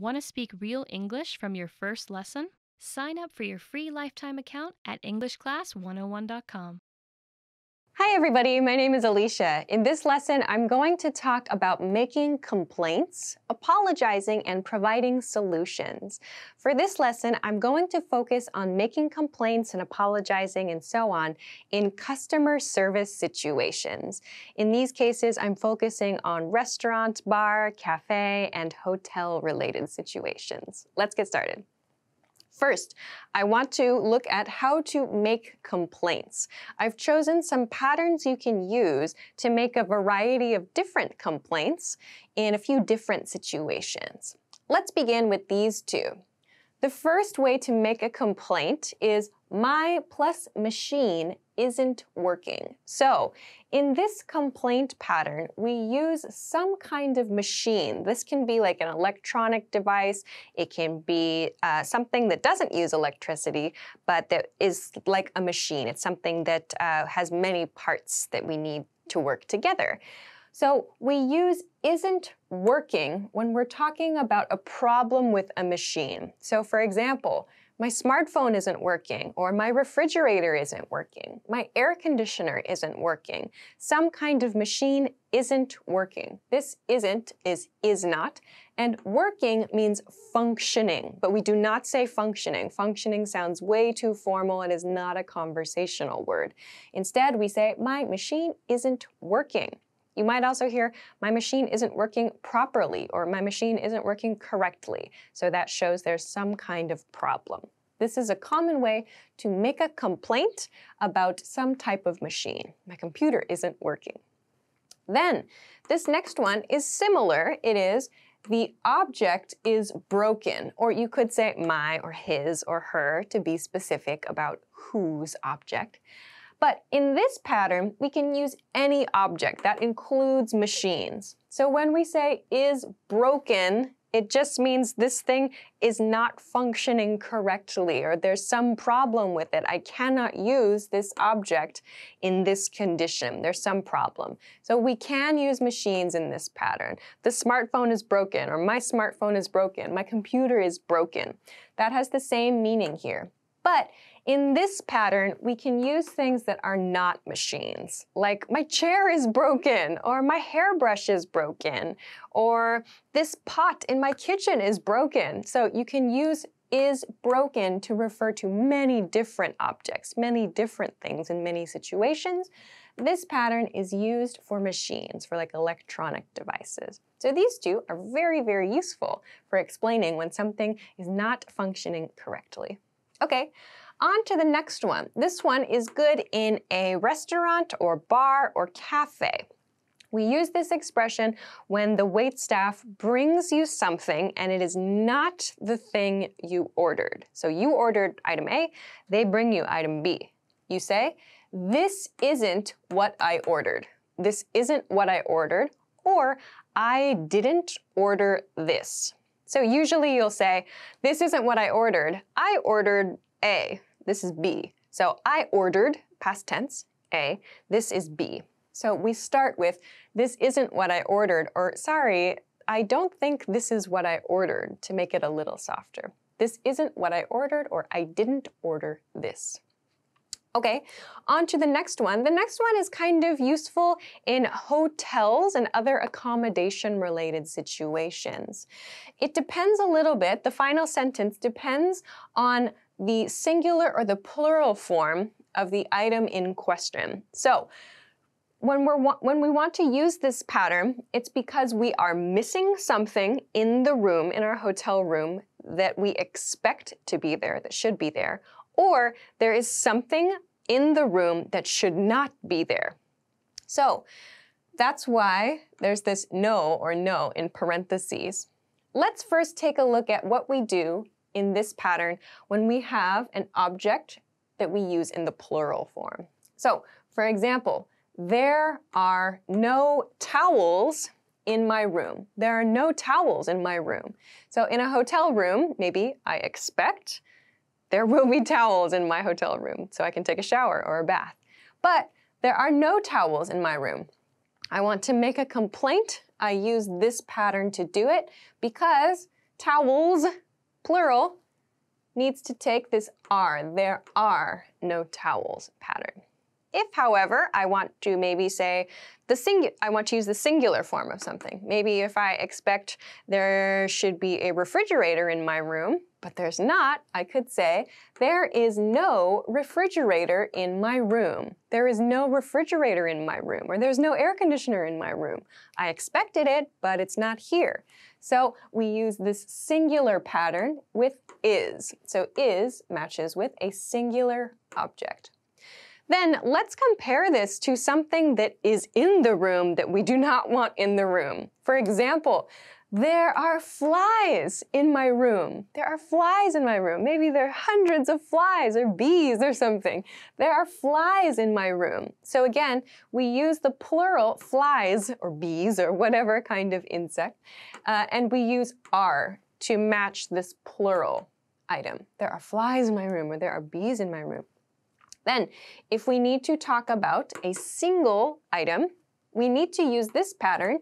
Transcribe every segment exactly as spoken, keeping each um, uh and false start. Want to speak real English from your first lesson? Sign up for your free lifetime account at English Class one oh one dot com. Hi everybody, my name is Alisha. In this lesson, I'm going to talk about making complaints, apologizing, and providing solutions. For this lesson, I'm going to focus on making complaints and apologizing and so on in customer service situations. In these cases, I'm focusing on restaurant, bar, cafe, and hotel-related situations. Let's get started. First, I want to look at how to make complaints. I've chosen some patterns you can use to make a variety of different complaints in a few different situations. Let's begin with these two. The first way to make a complaint is my plus machine isn't working. So in this complaint pattern, we use some kind of machine. This can be like an electronic device. It can be uh, something that doesn't use electricity, but that is like a machine. It's something that uh, has many parts that we need to work together. So we use isn't working when we're talking about a problem with a machine. So for example, my smartphone isn't working, or my refrigerator isn't working, my air conditioner isn't working, some kind of machine isn't working. This isn't is is not, and working means functioning, but we do not say functioning. Functioning sounds way too formal and is not a conversational word. Instead, we say, my machine isn't working. You might also hear, my machine isn't working properly, or my machine isn't working correctly. So that shows there's some kind of problem. This is a common way to make a complaint about some type of machine. My computer isn't working. Then, this next one is similar. It is, the object is broken, or you could say my or his or her to be specific about whose object. But in this pattern, we can use any object. That includes machines. So when we say is broken, it just means this thing is not functioning correctly, or there's some problem with it. I cannot use this object in this condition. There's some problem. So we can use machines in this pattern. The smartphone is broken, or my smartphone is broken, my computer is broken. That has the same meaning here. But in this pattern, we can use things that are not machines, like my chair is broken, or my hairbrush is broken, or this pot in my kitchen is broken. So you can use is broken to refer to many different objects, many different things in many situations. This pattern is used for machines, for like electronic devices. So these two are very, very useful for explaining when something is not functioning correctly. Okay, on to the next one. This one is good in a restaurant or bar or cafe. We use this expression when the waitstaff brings you something and it is not the thing you ordered. So you ordered item A, they bring you item B. You say, this isn't what I ordered. This isn't what I ordered, or I didn't order this. So usually you'll say, this isn't what I ordered. I ordered A. This is B. So I ordered, past tense, A. This is B. So we start with, this isn't what I ordered, or sorry, I don't think this is what I ordered, to make it a little softer. This isn't what I ordered, or I didn't order this. Okay, on to the next one. The next one is kind of useful in hotels and other accommodation-related situations. It depends a little bit, the final sentence depends on the singular or the plural form of the item in question. So, when we're, when we want to use this pattern, it's because we are missing something in the room, in our hotel room, that we expect to be there, that should be there, or there is something in the room that should not be there. So that's why there's this no or no in parentheses. Let's first take a look at what we do in this pattern when we have an object that we use in the plural form. So for example, there are no towels in my room. There are no towels in my room. So in a hotel room, maybe I expect there will be towels in my hotel room, so I can take a shower or a bath. But there are no towels in my room. I want to make a complaint. I use this pattern to do it because towels, plural, needs to take this are. There are no towels pattern. If, however, I want to maybe say the singular, I want to use the singular form of something. Maybe if I expect there should be a refrigerator in my room, but there's not, I could say, there is no refrigerator in my room. There is no refrigerator in my room, or there's no air conditioner in my room. I expected it, but it's not here. So we use this singular pattern with is. So is matches with a singular object. Then let's compare this to something that is in the room that we do not want in the room. For example, there are flies in my room. There are flies in my room. Maybe there are hundreds of flies or bees or something. There are flies in my room. So again, we use the plural flies or bees or whatever kind of insect, uh, and we use are to match this plural item. There are flies in my room, or there are bees in my room. Then, if we need to talk about a single item, we need to use this pattern,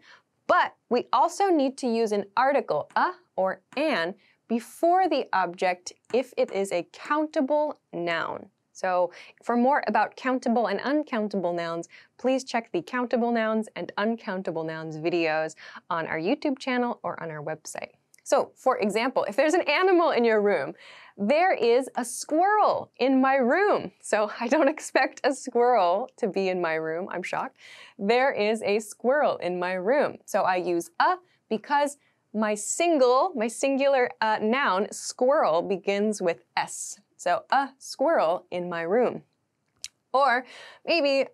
but we also need to use an article, a or an, before the object if it is a countable noun. So, for more about countable and uncountable nouns, please check the countable nouns and uncountable nouns videos on our YouTube channel or on our website. So, for example, if there's an animal in your room, there is a squirrel in my room. So I don't expect a squirrel to be in my room. I'm shocked. There is a squirrel in my room. So I use a because my single, my singular uh, noun, squirrel, begins with S. So a squirrel in my room. Or maybe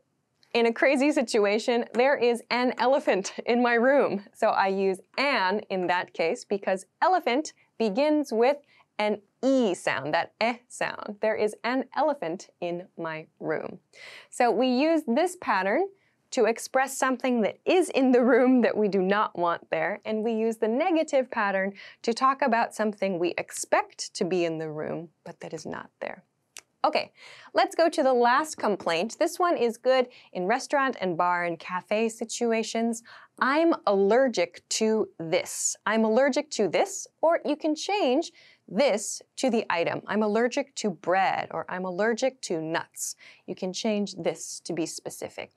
in a crazy situation, there is an elephant in my room. So I use an in that case because elephant begins with an E sound, that eh sound. There is an elephant in my room. So we use this pattern to express something that is in the room that we do not want there, and we use the negative pattern to talk about something we expect to be in the room, but that is not there. Okay, let's go to the last complaint. This one is good in restaurant and bar and cafe situations. I'm allergic to this. I'm allergic to this, or you can change this to the item. I'm allergic to bread, or I'm allergic to nuts. You can change this to be specific.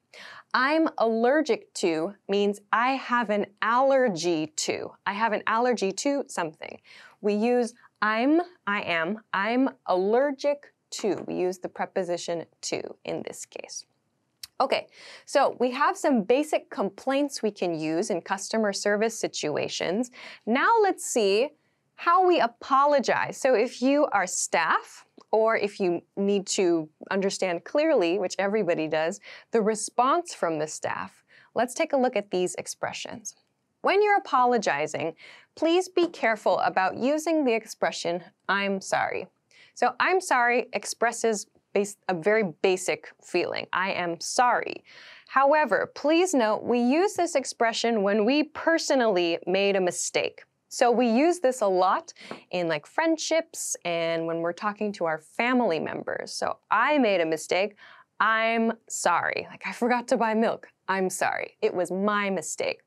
I'm allergic to means I have an allergy to. I have an allergy to something. We use I'm, I am, I'm allergic to. To. We use the preposition to in this case. Okay, so we have some basic complaints we can use in customer service situations. Now let's see how we apologize. So if you are staff, or if you need to understand clearly, which everybody does, the response from the staff, let's take a look at these expressions. When you're apologizing, please be careful about using the expression, I'm sorry. So I'm sorry expresses base, a very basic feeling. I am sorry. However, please note we use this expression when we personally made a mistake. So we use this a lot in like friendships and when we're talking to our family members. So I made a mistake. I'm sorry. Like I forgot to buy milk. I'm sorry. It was my mistake.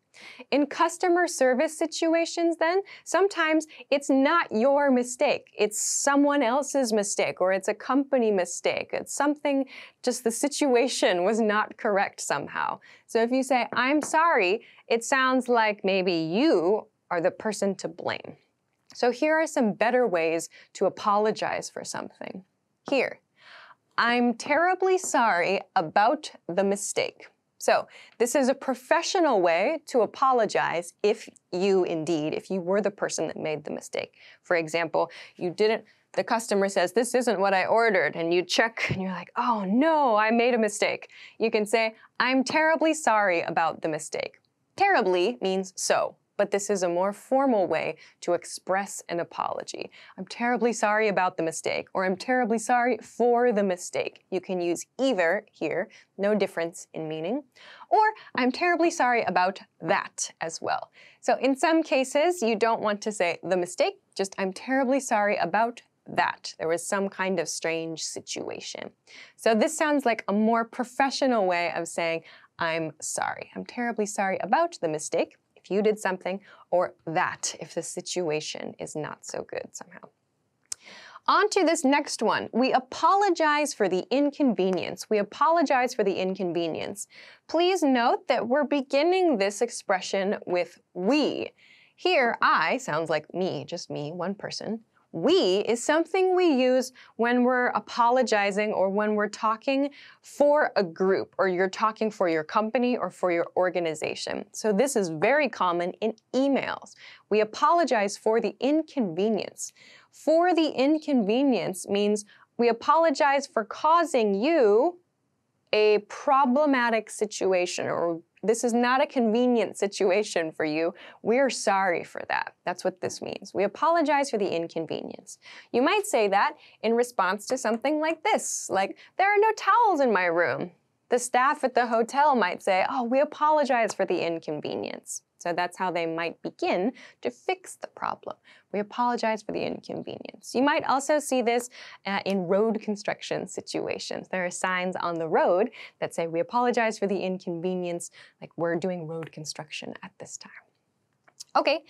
In customer service situations then, sometimes it's not your mistake, it's someone else's mistake, or it's a company mistake. It's something, just the situation was not correct somehow. So if you say, I'm sorry, it sounds like maybe you are the person to blame. So here are some better ways to apologize for something. Here, I'm terribly sorry about the mistake. So this is a professional way to apologize if you indeed, if you were the person that made the mistake. For example, you didn't, the customer says, this isn't what I ordered, and you check and you're like, oh no, I made a mistake. You can say, I'm terribly sorry about the mistake. Terribly means so, but this is a more formal way to express an apology. I'm terribly sorry about the mistake, or I'm terribly sorry for the mistake. You can use either here, no difference in meaning, or I'm terribly sorry about that as well. So in some cases, you don't want to say the mistake, just I'm terribly sorry about that. There was some kind of strange situation. So this sounds like a more professional way of saying, I'm sorry. I'm terribly sorry about the mistake. If if you did something, or that if the situation is not so good somehow. On to this next one. We apologize for the inconvenience. We apologize for the inconvenience. Please note that we're beginning this expression with we. Here, I sounds like me, just me, one person. We is something we use when we're apologizing or when we're talking for a group, or you're talking for your company or for your organization. So this is very common in emails. We apologize for the inconvenience. For the inconvenience means we apologize for causing you a problematic situation, or this is not a convenient situation for you. We're sorry for that. That's what this means. We apologize for the inconvenience. You might say that in response to something like this, like, there are no towels in my room. The staff at the hotel might say, oh, we apologize for the inconvenience. So that's how they might begin to fix the problem. We apologize for the inconvenience. You might also see this uh, in road construction situations. There are signs on the road that say, we apologize for the inconvenience, like we're doing road construction at this time. Okay,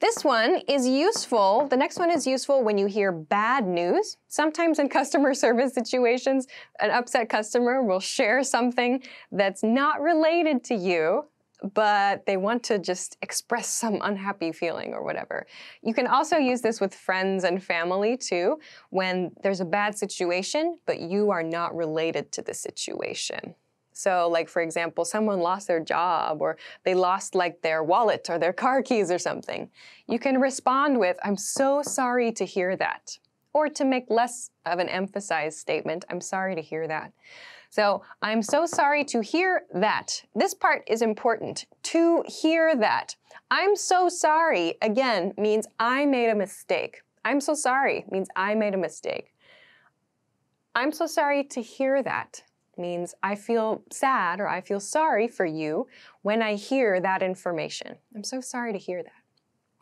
this one is useful. The next one is useful when you hear bad news. Sometimes in customer service situations, an upset customer will share something that's not related to you, but they want to just express some unhappy feeling or whatever. You can also use this with friends and family too, when there's a bad situation, but you are not related to the situation. So like, for example, someone lost their job, or they lost like their wallet or their car keys or something. You can respond with, I'm so sorry to hear that. Or to make less of an emphasized statement, I'm sorry to hear that. So, I'm so sorry to hear that. This part is important, to hear that. I'm so sorry, again, means I made a mistake. I'm so sorry means I made a mistake. I'm so sorry to hear that means I feel sad, or I feel sorry for you when I hear that information. I'm so sorry to hear that.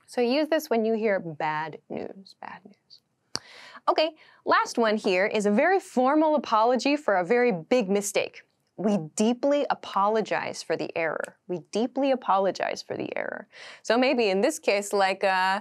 So use this when you hear bad news, bad news. Okay, last one here is a very formal apology for a very big mistake. We deeply apologize for the error. We deeply apologize for the error. So maybe in this case, like, uh,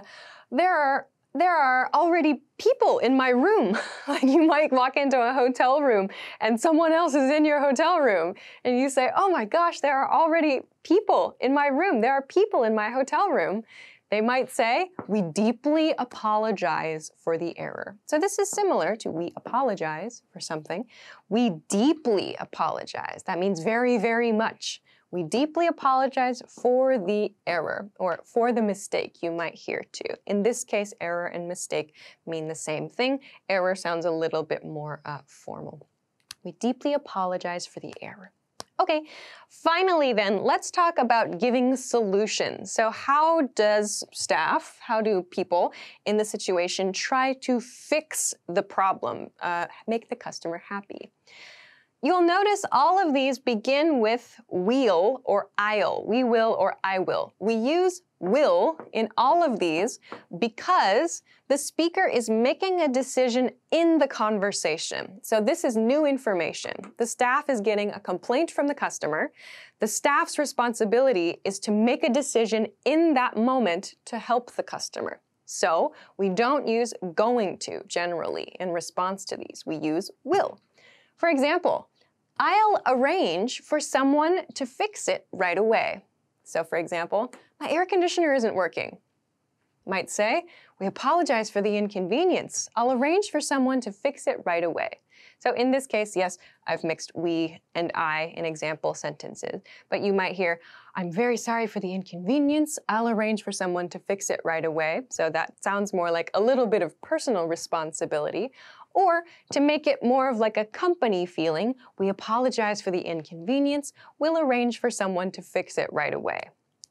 there are there are already people in my room. Like, you might walk into a hotel room and someone else is in your hotel room, and you say, oh my gosh, there are already people in my room. There are people in my hotel room. They might say, we deeply apologize for the error. So this is similar to we apologize for something. We deeply apologize. That means very, very much. We deeply apologize for the error, or for the mistake, you might hear too. In this case, error and mistake mean the same thing. Error sounds a little bit more uh, formal. We deeply apologize for the error. Okay, finally then, let's talk about giving solutions. So how does staff, how do people in the situation try to fix the problem, uh, make the customer happy? You'll notice all of these begin with we'll or I'll, we will or I will. We use will in all of these because the speaker is making a decision in the conversation. So this is new information. The staff is getting a complaint from the customer. The staff's responsibility is to make a decision in that moment to help the customer. So we don't use going to generally in response to these. We use will. For example, I'll arrange for someone to fix it right away. So for example, my air conditioner isn't working. Might say, we apologize for the inconvenience. I'll arrange for someone to fix it right away. So in this case, yes, I've mixed we and I in example sentences, but you might hear, I'm very sorry for the inconvenience. I'll arrange for someone to fix it right away. So that sounds more like a little bit of personal responsibility. Or to make it more of like a company feeling, we apologize for the inconvenience. We'll arrange for someone to fix it right away.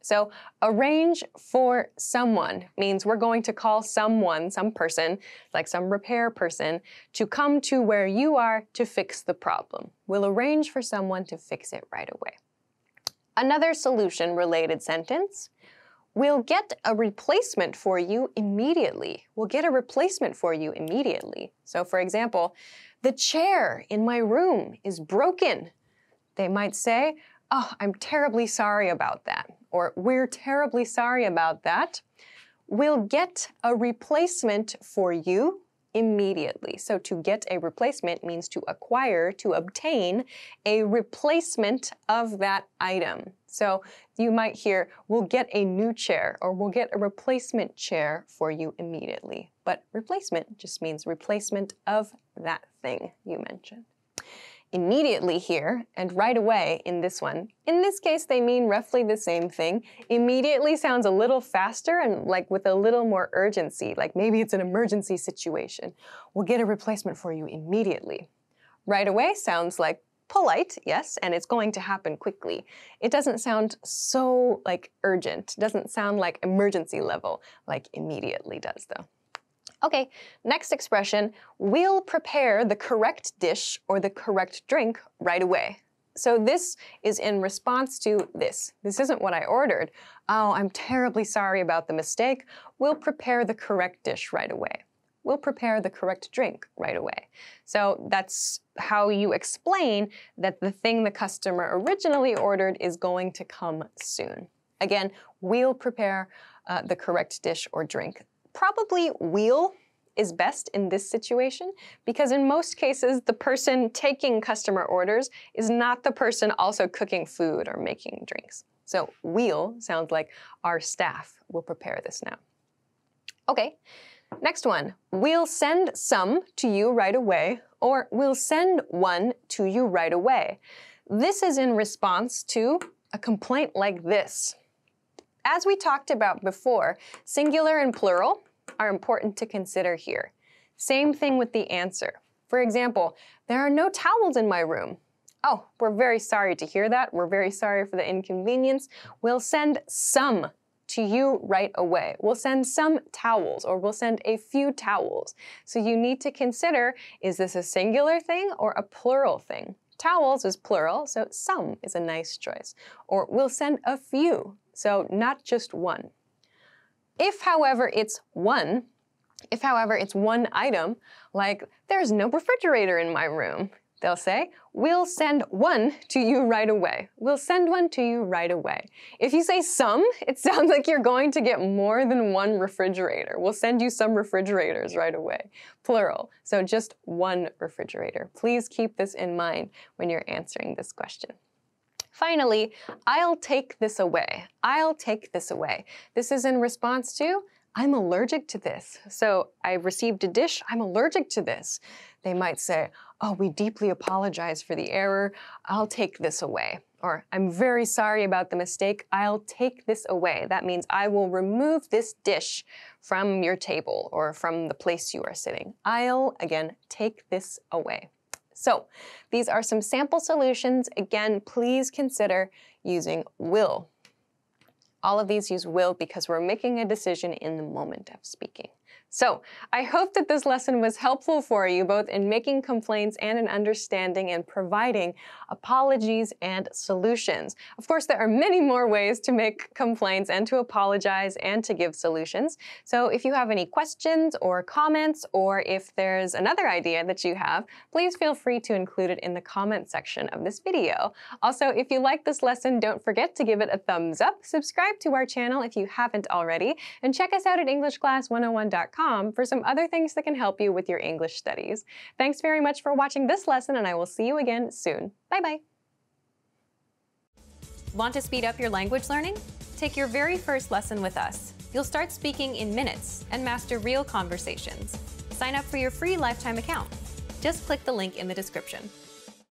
So arrange for someone means we're going to call someone, some person, like some repair person, to come to where you are to fix the problem. We'll arrange for someone to fix it right away. Another solution-related sentence. We'll get a replacement for you immediately. We'll get a replacement for you immediately. So for example, the chair in my room is broken. They might say, oh, I'm terribly sorry about that. or we're terribly sorry about that, we'll get a replacement for you immediately. So to get a replacement means to acquire, to obtain a replacement of that item. So you might hear, we'll get a new chair, or we'll get a replacement chair for you immediately. But replacement just means replacement of that thing you mentioned. Immediately here and right away in this one. In this case, they mean roughly the same thing. Immediately sounds a little faster and like with a little more urgency, like maybe it's an emergency situation. We'll get a replacement for you immediately. Right away sounds like polite, yes, and it's going to happen quickly. It doesn't sound so like urgent. It doesn't sound like emergency level like immediately does though. Okay, next expression, we'll prepare the correct dish or the correct drink right away. So this is in response to this. This isn't what I ordered. Oh, I'm terribly sorry about the mistake. We'll prepare the correct dish right away. We'll prepare the correct drink right away. So that's how you explain that the thing the customer originally ordered is going to come soon. Again, we'll prepare uh, the correct dish or drink. Probably we'll is best in this situation because in most cases the person taking customer orders is not the person also cooking food or making drinks. So we'll sounds like our staff will prepare this now. Okay, next one. We'll send some to you right away, or we'll send one to you right away. This is in response to a complaint like this. As we talked about before, singular and plural are important to consider here. Same thing with the answer. For example, there are no towels in my room. Oh, we're very sorry to hear that. We're very sorry for the inconvenience. We'll send some to you right away. We'll send some towels, or we'll send a few towels. So you need to consider, is this a singular thing or a plural thing? Towels is plural, so some is a nice choice. Or we'll send a few. So not just one. If, however, it's one, if, however, it's one item, like there's no refrigerator in my room, they'll say, we'll send one to you right away. We'll send one to you right away. If you say some, it sounds like you're going to get more than one refrigerator. We'll send you some refrigerators right away. Plural, so just one refrigerator. Please keep this in mind when you're answering this question. Finally, I'll take this away. I'll take this away. This is in response to, I'm allergic to this. So I received a dish, I'm allergic to this. They might say, oh, we deeply apologize for the error. I'll take this away. Or I'm very sorry about the mistake. I'll take this away. That means I will remove this dish from your table or from the place you are sitting. I'll, again, take this away. So these are some sample solutions. Again, please consider using will. All of these use will because we're making a decision in the moment of speaking. So I hope that this lesson was helpful for you, both in making complaints and in understanding and providing apologies and solutions. Of course, there are many more ways to make complaints and to apologize and to give solutions. So if you have any questions or comments, or if there's another idea that you have, please feel free to include it in the comment section of this video. Also, if you like this lesson, don't forget to give it a thumbs up, subscribe to our channel if you haven't already, and check us out at English Class one oh one dot com for some other things that can help you with your English studies. Thanks very much for watching this lesson, and I will see you again soon. Bye-bye. Want to speed up your language learning? Take your very first lesson with us. You'll start speaking in minutes and master real conversations. Sign up for your free lifetime account. Just click the link in the description.